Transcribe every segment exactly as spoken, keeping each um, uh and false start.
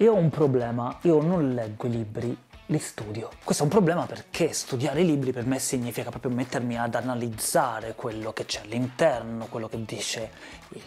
Io ho un problema, io non leggo i libri, li studio. Questo è un problema perché studiare i libri per me significa proprio mettermi ad analizzare quello che c'è all'interno, quello che dice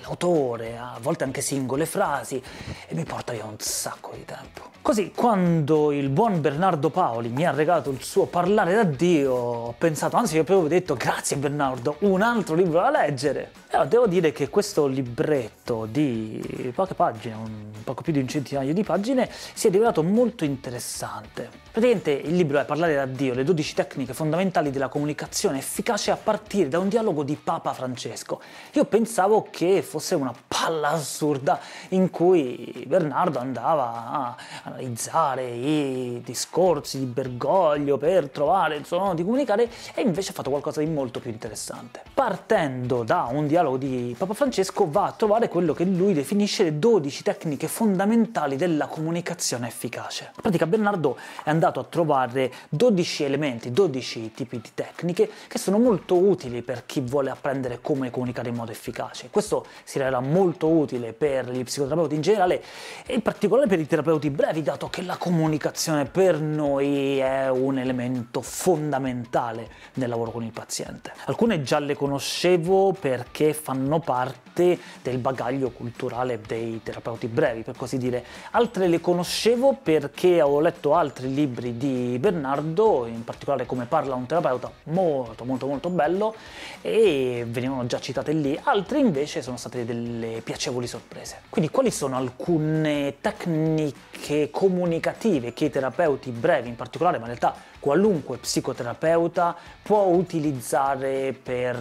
l'autore, a volte anche singole frasi, e mi porta via un sacco di tempo. Così quando il buon Bernardo Paoli mi ha regalato il suo Parlare da Dio, ho pensato, anzi io avevo detto grazie Bernardo, un altro libro da leggere. Allora, devo dire che questo libretto di poche pagine, un poco più di un centinaio di pagine, si è rivelato molto interessante. Praticamente il libro è Parlare da Dio, le dodici tecniche fondamentali della comunicazione efficace a partire da un dialogo di Papa Francesco. Io pensavo che fosse una palla assurda in cui Bernardo andava a analizzare i discorsi di Bergoglio per trovare il suo modo di comunicare, e invece ha fatto qualcosa di molto più interessante. Partendo da un dialogo di Papa Francesco va a trovare quello che lui definisce le dodici tecniche fondamentali della comunicazione efficace. In pratica Bernardo è andato a trovare dodici elementi, dodici tipi di tecniche che sono molto utili per chi vuole apprendere come comunicare in modo efficace. Questo si rivela molto utile per gli psicoterapeuti in generale e in particolare per i terapeuti brevi, dato che la comunicazione per noi è un elemento fondamentale nel lavoro con il paziente. Alcune già le conoscevo perché fanno parte del bagaglio culturale dei terapeuti brevi, per così dire. Altre le conoscevo perché avevo letto altri libri di Bernardo, in particolare Come parla un terapeuta, molto molto molto bello, e venivano già citate lì. Altri invece sono state delle piacevoli sorprese. Quindi quali sono alcune tecniche comunicative che i terapeuti brevi in particolare, ma in realtà qualunque psicoterapeuta, può utilizzare per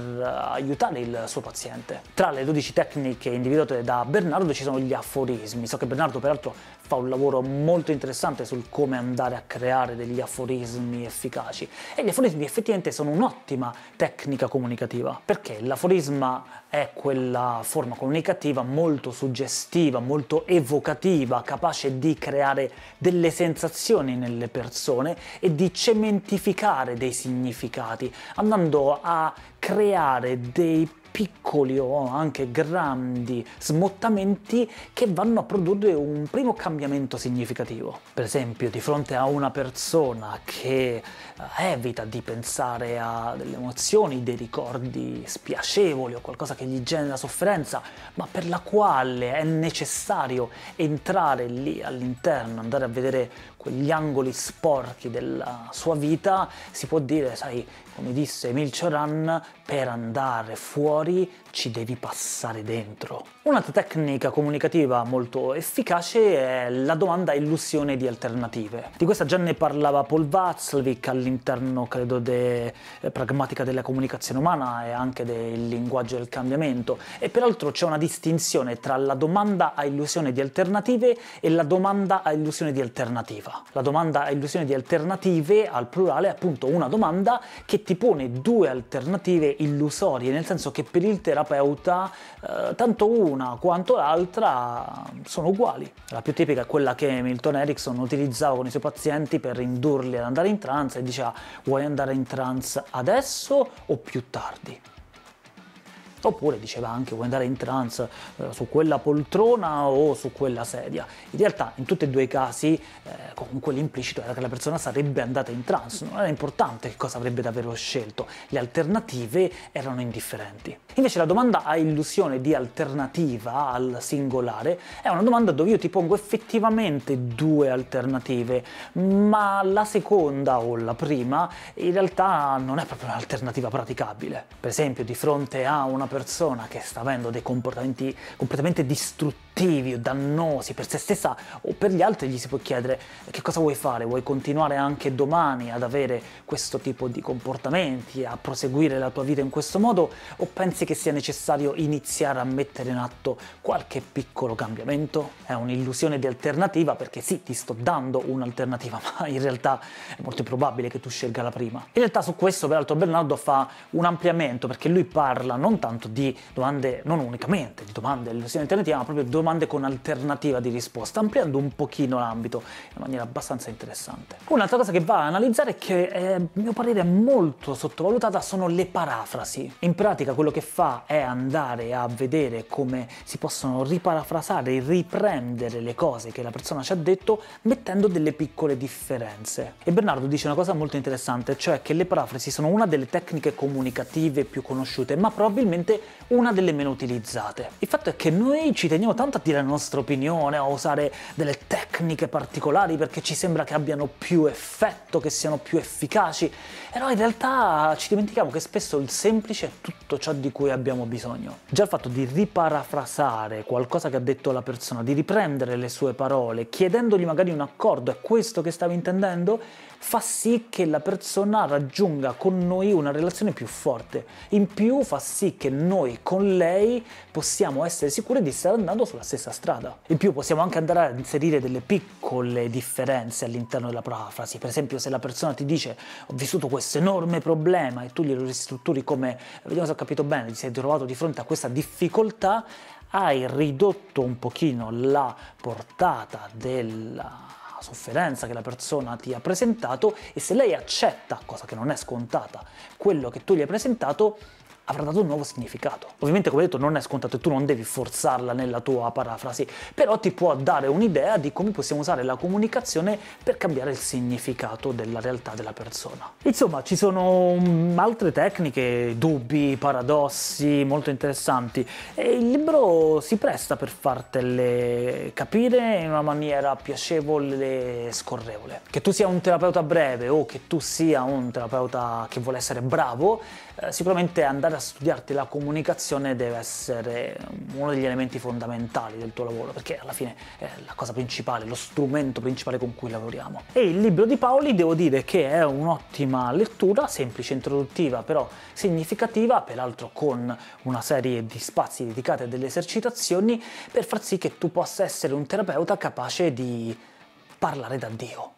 aiutare il suo paziente? Tra le dodici tecniche individuate da Bernardo ci sono gli aforismi. So che Bernardo peraltro fa un lavoro molto interessante sul come andare a creare creare degli aforismi efficaci, e gli aforismi effettivamente sono un'ottima tecnica comunicativa, perché l'aforisma è quella forma comunicativa molto suggestiva, molto evocativa, capace di creare delle sensazioni nelle persone e di cementificare dei significati, andando a creare dei piccoli o anche grandi smottamenti che vanno a produrre un primo cambiamento significativo. Per esempio, di fronte a una persona che evita di pensare a delle emozioni, dei ricordi spiacevoli o qualcosa che gli genera sofferenza, ma per la quale è necessario entrare lì all'interno, andare a vedere quegli angoli sporchi della sua vita, si può dire, sai, come disse Emil Cioran, per andare fuori ci devi passare dentro. Un'altra tecnica comunicativa molto efficace è la domanda illusione di alternative. Di questa già ne parlava Paul Watzlawick all'interno, credo, de Pragmatica della comunicazione umana e anche del linguaggio del cambiamento, e peraltro c'è una distinzione tra la domanda a illusione di alternative e la domanda a illusione di alternativa. La domanda a illusione di alternative al plurale è appunto una domanda che ti pone due alternative illusorie, nel senso che per il terapeuta eh, tanto una quanto l'altra sono uguali. La più tipica è quella che Milton Erickson utilizzava con i suoi pazienti per indurli ad andare in trance, e diceva: vuoi andare in trance adesso o più tardi? Oppure diceva anche: vuoi andare in trance eh, su quella poltrona o su quella sedia? In realtà in tutti e due i casi eh, comunque l'implicito era che la persona sarebbe andata in trance, non era importante che cosa avrebbe davvero scelto, le alternative erano indifferenti. Invece la domanda a illusione di alternativa al singolare è una domanda dove io ti pongo effettivamente due alternative, ma la seconda o la prima in realtà non è proprio un'alternativa praticabile. Per esempio, di fronte a una persona che sta avendo dei comportamenti completamente distruttivi o dannosi per se stessa o per gli altri, gli si può chiedere: che cosa vuoi fare? Vuoi continuare anche domani ad avere questo tipo di comportamenti, a proseguire la tua vita in questo modo, o pensi che sia necessario iniziare a mettere in atto qualche piccolo cambiamento? È un'illusione di alternativa perché sì, ti sto dando un'alternativa, ma in realtà è molto improbabile che tu scelga la prima. In realtà su questo peraltro Bernardo fa un ampliamento, perché lui parla non tanto di domande, non unicamente di domande illusione alternativa, ma proprio domande domande con alternativa di risposta, ampliando un pochino l'ambito in maniera abbastanza interessante. Un'altra cosa che va a analizzare, che a mio parere è molto sottovalutata, sono le parafrasi. In pratica quello che fa è andare a vedere come si possono riparafrasare, riprendere le cose che la persona ci ha detto, mettendo delle piccole differenze. E Bernardo dice una cosa molto interessante, cioè che le parafrasi sono una delle tecniche comunicative più conosciute, ma probabilmente una delle meno utilizzate. Il fatto è che noi ci teniamo tanto a dire la nostra opinione, a usare delle tecniche particolari perché ci sembra che abbiano più effetto, che siano più efficaci, però in realtà ci dimentichiamo che spesso il semplice è tutto ciò di cui abbiamo bisogno. Già il fatto di riparafrasare qualcosa che ha detto la persona, di riprendere le sue parole, chiedendogli magari un accordo, è questo che stavi intendendo, fa sì che la persona raggiunga con noi una relazione più forte. In più fa sì che noi con lei possiamo essere sicuri di stare andando sulla stessa strada. In più possiamo anche andare a inserire delle piccole differenze all'interno della parafrasi. Per esempio, se la persona ti dice ho vissuto questo enorme problema e tu glielo ristrutturi come, vediamo se ho capito bene, ti sei trovato di fronte a questa difficoltà, hai ridotto un pochino la portata della sofferenza che la persona ti ha presentato, e se lei accetta, cosa che non è scontata, quello che tu gli hai presentato, avrà dato un nuovo significato. Ovviamente, come detto, non è scontato e tu non devi forzarla nella tua parafrasi, però ti può dare un'idea di come possiamo usare la comunicazione per cambiare il significato della realtà della persona. Insomma, ci sono altre tecniche, dubbi, paradossi molto interessanti, e il libro si presta per fartele capire in una maniera piacevole e scorrevole. Che tu sia un terapeuta breve o che tu sia un terapeuta che vuole essere bravo, eh, sicuramente andare a A studiarti la comunicazione deve essere uno degli elementi fondamentali del tuo lavoro, perché alla fine è la cosa principale, lo strumento principale con cui lavoriamo. E il libro di Paoli devo dire che è un'ottima lettura, semplice, introduttiva, però significativa, peraltro con una serie di spazi dedicati a delle esercitazioni per far sì che tu possa essere un terapeuta capace di parlare da Dio.